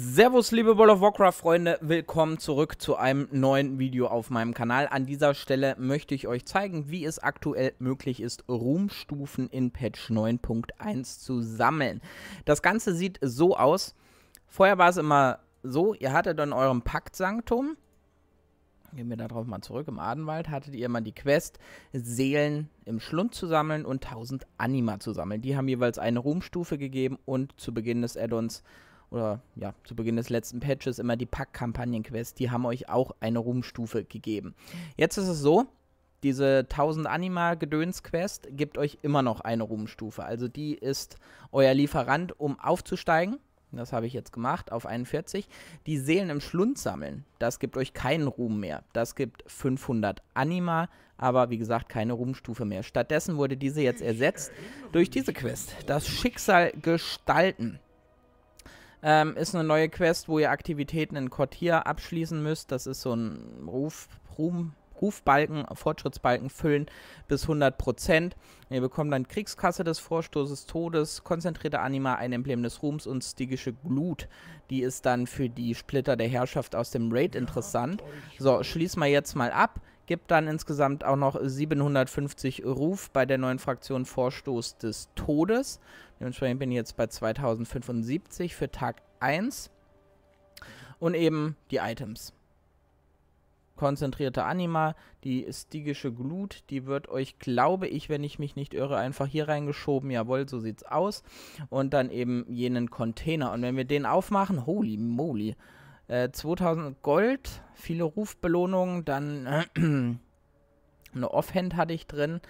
Servus liebe World of Warcraft Freunde, willkommen zurück zu einem neuen Video auf meinem Kanal. An dieser Stelle möchte ich euch zeigen, wie es aktuell möglich ist, Ruhmstufen in Patch 9.1 zu sammeln. Das Ganze sieht so aus. Vorher war es immer so, ihr hattet in eurem Paktsanktum, gehen wir darauf mal zurück, im Ardenwald hattet ihr immer die Quest, Seelen im Schlund zu sammeln und 1000 Anima zu sammeln. Die haben jeweils eine Ruhmstufe gegeben und zu Beginn des Addons oder ja, zu Beginn des letzten Patches immer die Pack-Kampagnen-Quest, die haben euch auch eine Ruhmstufe gegeben. Jetzt ist es so, diese 1000 Anima-Gedöns-Quest gibt euch immer noch eine Ruhmstufe. Also die ist euer Lieferant, um aufzusteigen, das habe ich jetzt gemacht, auf 41. Die Seelen im Schlund sammeln, das gibt euch keinen Ruhm mehr. Das gibt 500 Anima, aber wie gesagt keine Ruhmstufe mehr. Stattdessen wurde diese jetzt ersetzt durch diese Quest, das Schicksal gestalten. Ist eine neue Quest, wo ihr Aktivitäten in Quartier abschließen müsst. Das ist so ein Rufbalken, Fortschrittsbalken füllen bis 100%. Ihr bekommt dann Kriegskasse des Vorstoßes, Todes, konzentrierte Anima, ein Emblem des Ruhms und Stygische Glut. Die ist dann für die Splitter der Herrschaft aus dem Raid interessant. So, schließen wir jetzt mal ab. Gibt dann insgesamt auch noch 750 Ruf bei der neuen Fraktion Vorstoß des Todes. Dementsprechend bin ich jetzt bei 2075 für Tag 1. Und eben die Items. Konzentrierte Anima, die Stygische Glut, die wird euch, glaube ich, wenn ich mich nicht irre, einfach hier reingeschoben. Jawohl, so sieht's aus. Und dann eben jenen Container. Und wenn wir den aufmachen, holy moly, 2000 Gold, viele Rufbelohnungen, dann eine Offhand hatte ich drin.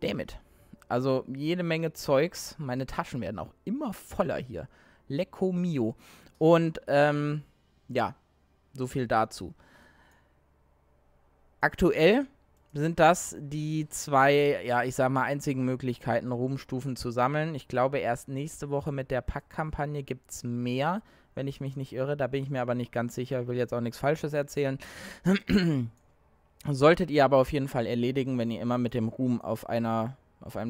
Damn it. Also jede Menge Zeugs. Meine Taschen werden auch immer voller hier. Lecco mio. Und ja, so viel dazu. Aktuell sind das die zwei, ja, ich sag mal, einzigen Möglichkeiten, Ruhmstufen zu sammeln. Ich glaube, erst nächste Woche mit der Pack-Kampagne gibt es mehr, wenn ich mich nicht irre. Da bin ich mir aber nicht ganz sicher. Ich will jetzt auch nichts Falsches erzählen. Solltet ihr aber auf jeden Fall erledigen, wenn ihr immer mit dem Ruhm auf einem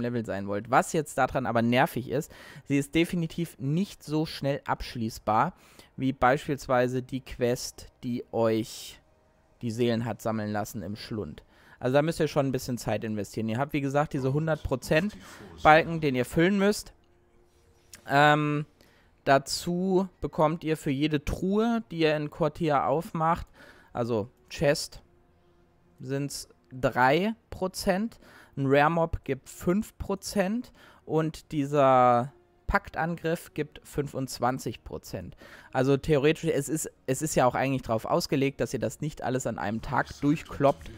Level sein wollt. Was jetzt daran aber nervig ist, sie ist definitiv nicht so schnell abschließbar, wie beispielsweise die Quest, die euch die Seelen hat sammeln lassen im Schlund. Also da müsst ihr schon ein bisschen Zeit investieren. Ihr habt, wie gesagt, diese 100% Balken, den ihr füllen müsst. Dazu bekommt ihr für jede Truhe, die ihr in Korthia aufmacht, also Chest, sind es 3%, ein Rare Mob gibt 5% und dieser Paktangriff gibt 25%. Also theoretisch, es ist ja auch eigentlich darauf ausgelegt, dass ihr das nicht alles an einem Tag durchkloppt.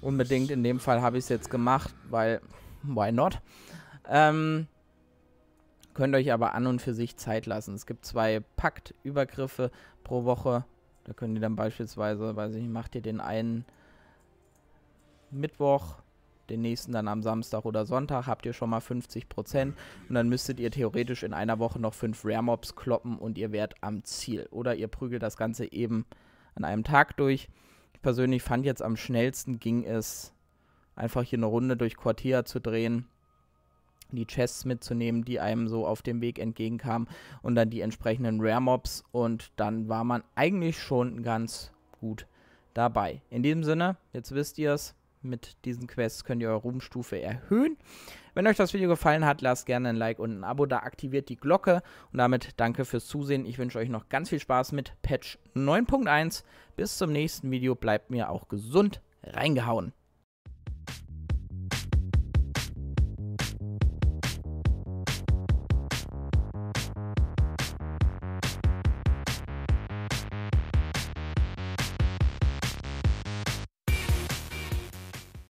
Unbedingt, in dem Fall habe ich es jetzt gemacht, weil, why not? Könnt euch aber an und für sich Zeit lassen. Es gibt 2 Paktübergriffe pro Woche. Da könnt ihr dann beispielsweise, weiß ich nicht, macht ihr den einen Mittwoch, den nächsten dann am Samstag oder Sonntag, habt ihr schon mal 50% und dann müsstet ihr theoretisch in einer Woche noch 5 Rare Mobs kloppen und ihr wärt am Ziel. Oder ihr prügelt das Ganze eben an einem Tag durch. Ich persönlich fand jetzt am schnellsten ging es, einfach hier eine Runde durch Quartier zu drehen, die Chests mitzunehmen, die einem so auf dem Weg entgegenkamen und dann die entsprechenden Rare Mobs und dann war man eigentlich schon ganz gut dabei. In diesem Sinne, jetzt wisst ihr es, mit diesen Quests könnt ihr eure Ruhmstufe erhöhen. Wenn euch das Video gefallen hat, lasst gerne ein Like und ein Abo da, aktiviert die Glocke und damit danke fürs Zusehen. Ich wünsche euch noch ganz viel Spaß mit Patch 9.1. Bis zum nächsten Video, bleibt mir auch gesund, reingehauen.